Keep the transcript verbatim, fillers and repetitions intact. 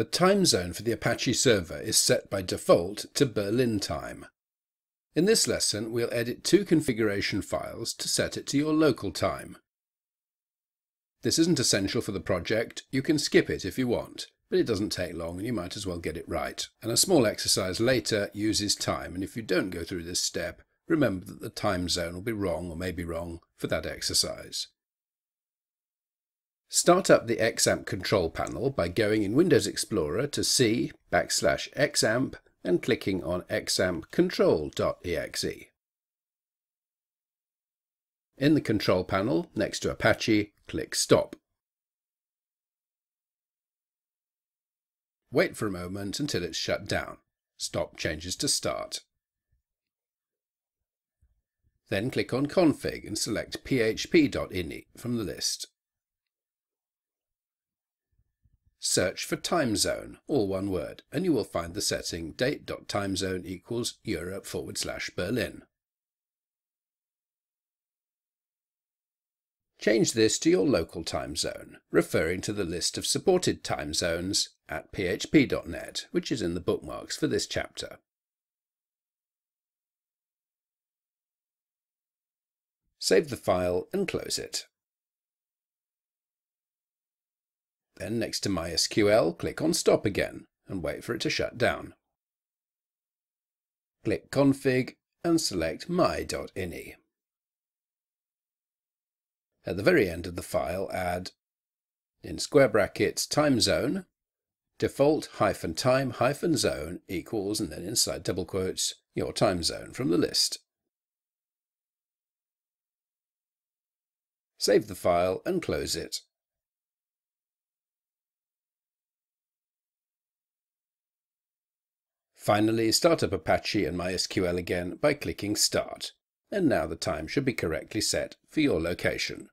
The time zone for the Apache server is set by default to Berlin time. In this lesson, we'll edit two configuration files to set it to your local time. This isn't essential for the project. You can skip it if you want, but it doesn't take long and you might as well get it right. And a small exercise later uses time, and if you don't go through this step, remember that the time zone will be wrong or may be wrong for that exercise. Start up the XAMPP control panel by going in Windows Explorer to C backslash XAMPP and clicking on XAMPP control dot E X E. In the control panel, next to Apache, click Stop. Wait for a moment until it's shut down. Stop changes to Start. Then click on Config and select P H P dot I N I from the list. Search for time zone, all one word, and you will find the setting date.timezone equals Europe forward slash Berlin. Change this to your local time zone, referring to the list of supported time zones at P H P dot net, which is in the bookmarks for this chapter. Save the file and close it. Then next to MySQL, click on Stop again and wait for it to shut down. Click Config and select my dot I N I. At the very end of the file, add, in square brackets, time zone, default hyphen time hyphen zone equals, and then inside double quotes, your time zone from the list. Save the file and close it. Finally, start up Apache and MySQL again by clicking Start, and now the time should be correctly set for your location.